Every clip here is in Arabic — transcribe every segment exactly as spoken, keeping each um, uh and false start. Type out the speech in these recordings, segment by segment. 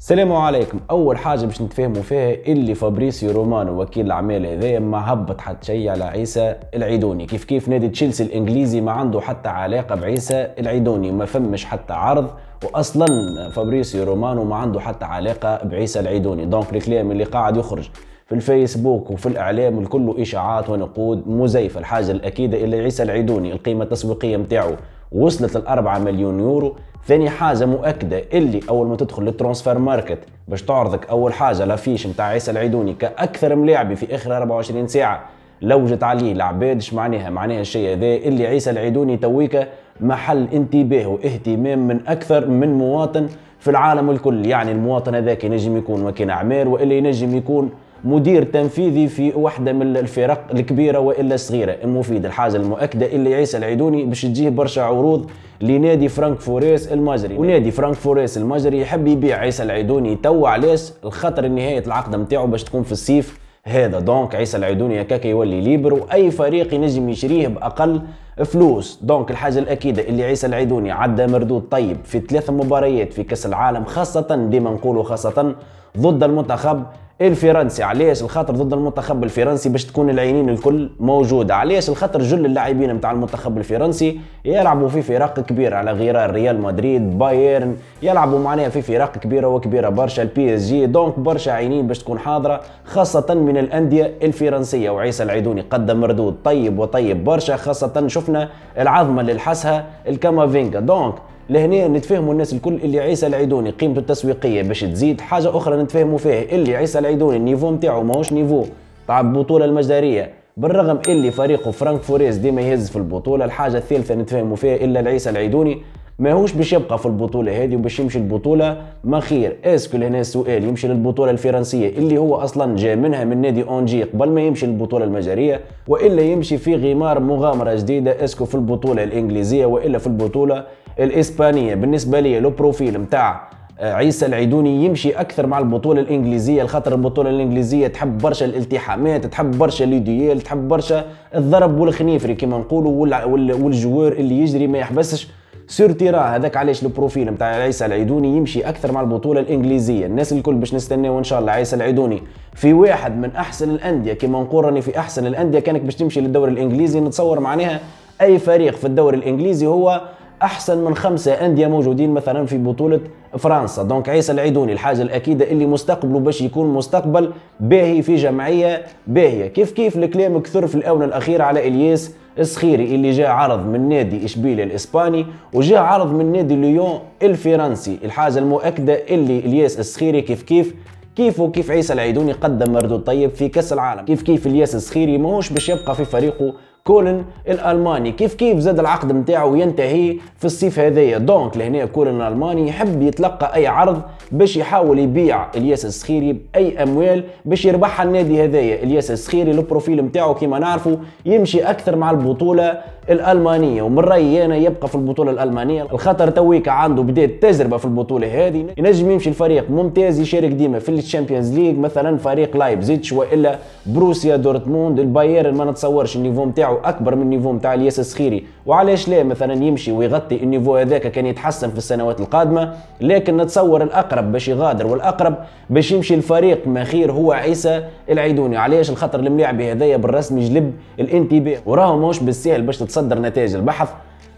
السلام عليكم. اول حاجه باش نتفاهموا فيها اللي فابريسيو رومانو وكيل الاعمال هذايا ما هبط حتى شيء على عيسى العيدوني، كيف كيف نادي تشيلسي الانجليزي ما عنده حتى علاقه بعيسى العيدوني، ما فمش حتى عرض، واصلا فابريسيو رومانو ما عنده حتى علاقه بعيسى العيدوني. دونك الكلام اللي قاعد يخرج في الفيسبوك وفي الاعلام الكل اشاعات ونقود مزيفه. الحاجه الاكيده اللي عيسى العيدوني القيمه التسويقيه نتاعو وصلت ل أربعة مليون يورو. ثاني حاجه مؤكده اللي اول ما تدخل للترانسفير ماركت باش تعرضك اول حاجه لافيش نتاع عيسى العيدوني كاكثر ملاعبي في اخر أربعة وعشرين ساعة لوجت عليه العباد. اش معناها؟ معناها الشيء هذا اللي عيسى العيدوني تويك محل انتباه واهتمام من اكثر من مواطن في العالم الكل. يعني المواطن هذاك ينجم يكون وكيل اعمال والا ينجم يكون مدير تنفيذي في واحدة من الفرق الكبيرة وإلا الصغيرة المفيدة. الحاجة المؤكدة اللي عيسى العيدوني باش تجيه برشا عروض لنادي فرانك فوريس المجري، ونادي فرانك فوريس المجري يحب يبيع عيسى العيدوني تو. علاش؟ الخطر نهاية العقد نتاعو باش تكون في الصيف هذا. دونك عيسى العيدوني هكاك يولي ليبر واي فريق ينجم يشريه باقل فلوس. دونك الحاجه الاكيده اللي عيسى العيدوني عدى مردود طيب في ثلاث مباريات في كاس العالم، خاصه ديما نقولوا خاصه ضد المنتخب الفرنسي. علاش؟ الخاطر ضد المنتخب الفرنسي باش تكون العينين الكل موجوده. علاش؟ الخاطر جل اللاعبين نتاع المنتخب الفرنسي يلعبوا في فرق كبيره على غرار ريال مدريد، بايرن، يلعبوا معناها في فرق كبيره وكبيره برشا، البي اس جي. دونك برشا عينين باش تكون حاضره خاصه من الانديه الفرنسيه، وعيسى العيدوني قدم مردود طيب وطيب برشا، خاصه شفنا العظمه اللي لحسها الكامافينجا. دونك لهنا نتفاهموا الناس الكل اللي عيسى العيدوني قيمته التسويقيه باش تزيد. حاجه اخرى نتفاهموا فيها اللي عيسى العيدوني النيفو نتاعو ماهوش نيفو تاع البطوله المجدريه، بالرغم اللي فريقه فرانك فوريس ديما يهز في البطوله. الحاجه الثالثه نتفاهموا فيها الا عيسى العيدوني ماهوش باش يبقى في البطوله هذه وباش يمشي البطوله ما خير. اسكو لهنا السؤال، يمشي للبطوله الفرنسيه اللي هو اصلا جا منها من نادي اونجي قبل ما يمشي للبطوله المجريه، والا يمشي في غمار مغامره جديده اسكو في البطوله الانجليزيه والا في البطوله الاسبانيه؟ بالنسبه لي لو بروفيل نتاع عيسى العيدوني يمشي اكثر مع البطوله الانجليزيه، الخاطر البطوله الانجليزيه تحب برشا الالتحامات، تحب برشا ليديال، تحب برشا الضرب والخنيفري كما نقولوا، والجوار اللي يجري ما يحبسش سورتيرا. هذاك علاش البروفيل نتاع عيسى العيدوني يمشي اكثر مع البطوله الانجليزيه. الناس الكل باش نستناو ان شاء الله عيسى العيدوني في واحد من احسن الانديه. كما نقول راني في احسن الانديه كانك باش تمشي للدوري الانجليزي، نتصور معناها اي فريق في الدوري الانجليزي هو احسن من خمسه انديه موجودين مثلا في بطوله فرنسا. دونك عيسى العيدوني الحاجه الاكيده اللي مستقبله باش يكون مستقبل باهي في جمعيه باهيه. كيف كيف الكلام كثر في الاونه الاخيره على الياس السخيري اللي جاء عرض من نادي اشبيليه الاسباني وجاء عرض من نادي ليون الفرنسي. الحاجه المؤكده اللي الياس السخيري كيف كيف كيف وكيف عيسى العيدوني قدم مردود طيب في كاس العالم، كيف كيف الياس السخيري ماهوش باش يبقى في فريقه كولن الالماني، كيف كيف زاد العقد نتاعو ينتهي في الصيف هذايا. دونك لهنا كولن الالماني يحب يتلقى اي عرض باش يحاول يبيع الياس السخيري باي اموال باش يربحها النادي هذايا. الياس السخيري البروفيل نتاعو كما نعرفوا يمشي اكثر مع البطوله الالمانيه، ومن رايي انا يبقى في البطوله الالمانيه، الخطر تويك عنده بدايه تجربه في البطوله هذه، ينجم يمشي لفريق ممتاز يشارك ديما في الشامبيونز ليج مثلا فريق لايبزيتش والا بروسيا دورتموند البايرن. ما نتصورش النيفو نتاعو اكبر من النيفو نتاع الياس السخيري، وعلاش لا مثلا يمشي ويغطي النيفو هذاك كان يتحسن في السنوات القادمه. لكن نتصور الاقرب باش يغادر والاقرب باش يمشي الفريق ما خير هو عيسى العيدوني. علاش؟ الخطر الملاعبي هذايا بالرسم يجلب الانتباه، وراهو ماهوش بالسهل باش تتصدر نتائج البحث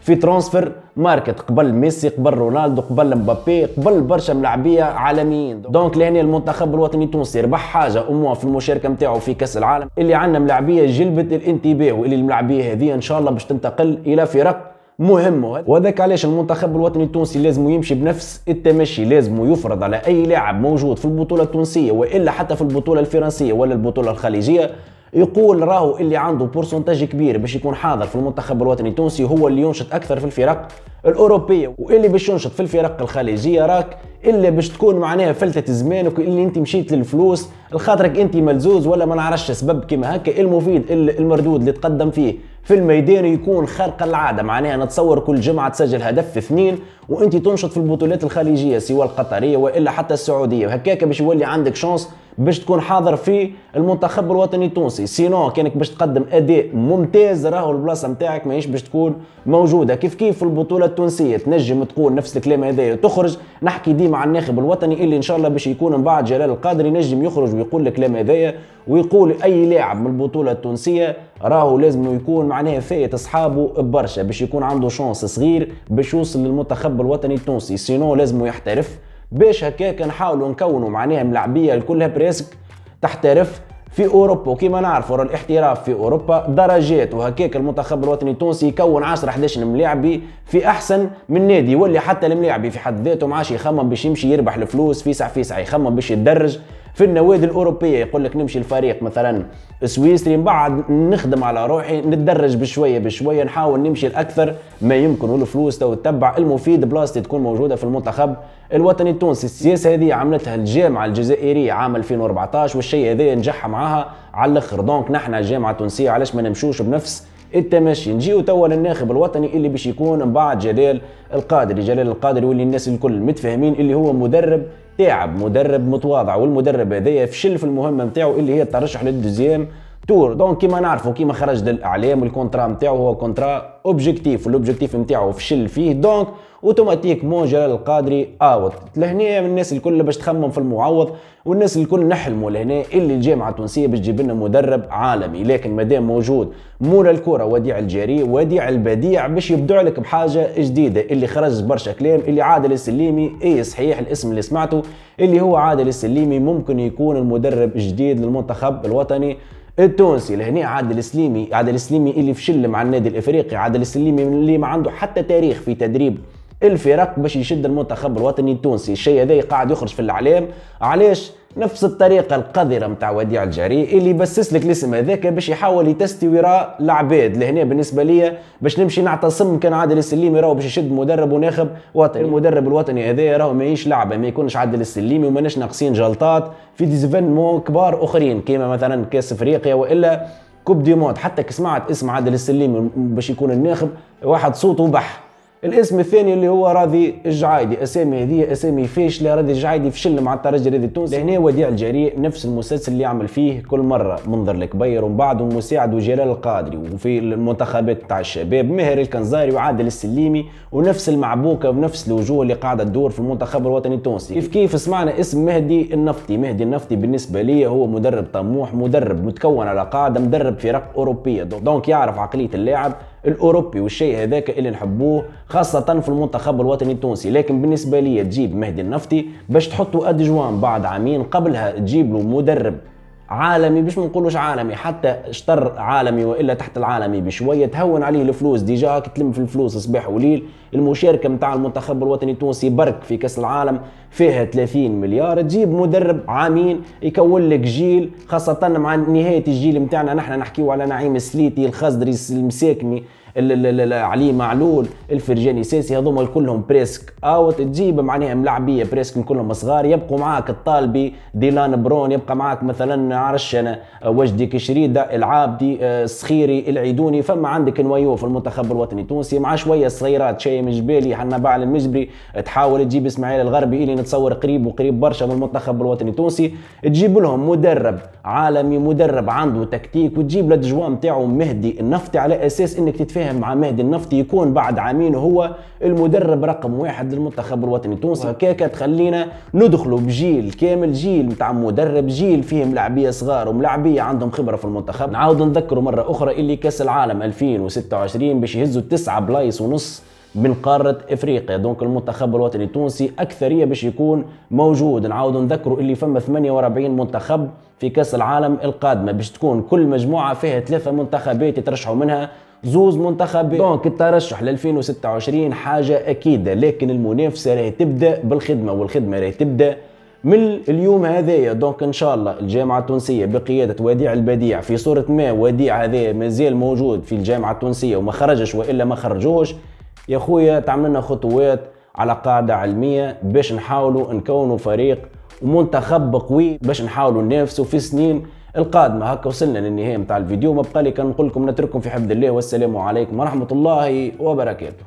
في ترانسفير ماركت، قبل ميسي قبل رونالدو قبل مبابي قبل برشا ملاعبيه عالميين. دونك لهنا المنتخب الوطني التونسي ربح حاجه اموا في المشاركه نتاعو في كاس العالم اللي عندنا ملاعبيه جلبت الانتباه، واللي الملاعبيه هذه ان شاء الله باش تنتقل الى فرق مهمه. وهذاك علاش المنتخب الوطني التونسي لازم يمشي بنفس التمشي، لازم يفرض على اي لاعب موجود في البطوله التونسيه والا حتى في البطوله الفرنسيه ولا البطوله الخليجيه يقول راهو اللي عنده بورسنتاج كبير باش يكون حاضر في المنتخب الوطني التونسي هو اللي ينشط اكثر في الفرق الاوروبيه، واللي باش ينشط في الفرق الخليجيه راك الا باش تكون معناها فلتة زمانك اللي انت مشيت للفلوس لخاطرك انت ملزوز ولا ما نعرفش سبب كيما هكا. المفيد المردود اللي تقدم فيه في الميدان يكون خارق العاده، معناها نتصور كل جمعه تسجل هدف في اثنين وانت تنشط في البطولات الخليجيه سواء القطريه والا حتى السعوديه، وهكاك باش يولي عندك شانس باش تكون حاضر في المنتخب الوطني التونسي، سينو كانك باش تقدم اداء ممتاز راهو البلاصه نتاعك ماهيش باش تكون موجوده. كيف كيف في البطوله التونسيه تنجم تقول نفس الكلام هذايا تخرج. نحكي ديما عن الناخب الوطني اللي ان شاء الله باش يكون من بعد جلال القادري، نجم يخرج ويقول الكلام هذايا ويقول اي لاعب من البطوله التونسيه راهو لازم يكون معناها فايت اصحابه برشا باش يكون عنده شانس صغير باش يوصل للمنتخب الوطني التونسي، سينو لازم يحترف باش هكاك نحاولوا نكونوا معناها ملاعبيه كلها بريسك تحترف في اوروبا. وكما نعرفوا الاحتراف في اوروبا درجات، وهكاك المنتخب الوطني التونسي يكون عشرة حداش ملاعبي في احسن من نادي، واللي حتى الملاعبي في حد ذاته ما عادش يخمم باش يمشي يربح الفلوس في ساعه في ساعه، يخمم باش يتدرج في النوادي الاوروبيه. يقول لك نمشي لفريق مثلا سويسري من بعد نخدم على روحي نتدرج بشويه بشويه نحاول نمشي الاكثر ما يمكن، والفلوس تو تتبع المفيد بلاصتي تكون موجوده في المنتخب الوطني التونسي. السياسه هذه عملتها الجامعه الجزائريه عام ألفين وأربعطاش والشيء هذا نجحها معاها على الاخر. دونك نحن الجامعه التونسيه علاش ما نمشوش بنفس التماشي. نجيو توا للناخب الوطني اللي باش يكون من بعد جلال القادري، جلال القادري واللي الناس الكل متفاهمين اللي هو مدرب تاعب مدرب متواضع، والمدرب هذايا فشل في المهمه نتاعو اللي هي الترشح للدوزيام تور. دونك كيما نعرفوا كيما خرج للاعلام والكونترا نتاعو هو كونترا اوبجيكتيف، والاوبجيكتيف نتاعو فشل فيه، دونك اوتوماتيكمون جلال القادري اوت. لهنا من الناس الكل باش تخمم في المعوض، والناس الكل نحلموا لهنا اللي الجامعه التونسيه باش تجيب لنا مدرب عالمي، لكن مادام موجود مولا الكره وديع الجاري وديع البديع باش يبدع لك بحاجه جديده. اللي خرج برشا كلام اللي عادل السليمي، اي صحيح الاسم اللي سمعته اللي هو عادل السليمي ممكن يكون المدرب الجديد للمنتخب الوطني التونسي. لهنا عادل السليمي، عادل السليمي اللي فشل مع النادي الافريقي، عادل السليمي اللي ما عنده حتى تاريخ في تدريب الفرق باش يشد المنتخب الوطني التونسي. الشيء هذا قاعد يخرج في الاعلام علاش نفس الطريقه القذره نتاع وديع الجاري اللي بسس لك الاسم هذاك باش يحاول يتستي وراء العباد. لهنا بالنسبه لي باش نمشي نعتصم كان عادل السليمي راهو باش يشد مدرب وناخب وطني. المدرب الوطني هذا راهو ماهيش لعبه، ما يكونش عادل السليمي وماناش ناقصين جلطات في ديزيفينمون كبار اخرين كيما مثلا كاس افريقيا والا كوب دي موند. حتى كسمعت اسم عادل السليمي باش يكون الناخب واحد صوته بح. الاسم الثاني اللي هو راضي الجعيدي، اسامي هذه اسامي فاشله، راضي الجعيدي فشل مع الترجي الرياضي التونسي. لهنا وديع الجاري نفس المسلسل اللي يعمل فيه كل مره منظر الكبير ومن بعده مساعد وجلال القادري، وفي المنتخبات تاع الشباب ماهر الكنزاري وعادل السليمي، ونفس المعبوكه ونفس الوجوه اللي قاعده تدور في المنتخب الوطني التونسي. كيف كيف سمعنا اسم مهدي النفطي، مهدي النفطي بالنسبه لي هو مدرب طموح، مدرب متكون على قاعده، مدرب فرق اوروبيه، دونك يعرف عقليه اللاعب الاوروبي والشيء هذاك اللي نحبوه خاصه في المنتخب الوطني التونسي. لكن بالنسبه لي تجيب مهدي النفطي باش تحطوا ادجوان بعد عامين، قبلها تجيب له مدرب عالمي باش ما نقولوش عالمي حتى شطر عالمي والا تحت العالمي بشويه، تهون عليه الفلوس ديجا تلم في الفلوس صباح وليل. المشاركه نتاع المنتخب الوطني التونسي برك في كاس العالم فيها ثلاثين مليار، تجيب مدرب عامين يكون لك جيل، خاصه مع نهايه الجيل نتاعنا نحن نحكيو على نعيم السليتي، الخزدري، المساكمي، علي معلول، الفرجاني ساسي، هذوما كلهم بريسك اوت. تجيب معناها ملاعبيه بريسك كلهم صغار، يبقوا معاك الطالبي، ديلان برون، يبقى معاك مثلا عرشانه وجدي كشريد، العابدي، السخيري، العيدوني، فما عندك نوايو في المنتخب الوطني التونسي مع شويه صغيرات، شايم جبالي، حنا باعل المجبري، تحاول تجيب اسماعيل الغربي اللي نتصور قريب وقريب برشا من المنتخب الوطني التونسي. تجيب لهم مدرب عالمي، مدرب عنده تكتيك، وتجيب للجوان نتاعو مهدي النفطي على اساس انك تتفاهم مع مهدي النفطي يكون بعد عامين هو المدرب رقم واحد للمنتخب الوطني التونسي. هكاكا تخلينا ندخلوا بجيل كامل، جيل نتاع مدرب، جيل فيه ملاعبيه صغار وملاعبيه عندهم خبره في المنتخب. نعاود نذكروا مره اخرى اللي كاس العالم ألفين وستة وعشرين باش يهزوا تسعة بلايص ونص من قارة افريقيا، دونك المنتخب الوطني التونسي اكثريه باش يكون موجود. نعاودوا نذكروا اللي فما ثمانية وأربعين منتخب في كاس العالم القادمه باش تكون كل مجموعه فيها ثلاثه منتخبات يترشحوا منها زوز منتخبين، دونك الترشح ل ألفين وستة وعشرين حاجه اكيده. لكن المنافسه راهي تبدا بالخدمه، والخدمه راهي تبدا من اليوم هذايا. دونك ان شاء الله الجامعه التونسيه بقياده وديع البديع في صوره ما، وديع هذايا مازال موجود في الجامعه التونسيه وما خرجش والا ما خرجوش يا خويا، تعمل لنا خطوات على قاعده علميه باش نحاولوا نكونوا فريق ومنتخب قوي باش نحاولوا ننافسوا في سنين القادمه. هكا وصلنا للنهايه نتاع الفيديو، ما بقى لي كان نقول لكم نترككم في حفظ الله، والسلام عليكم ورحمه الله وبركاته.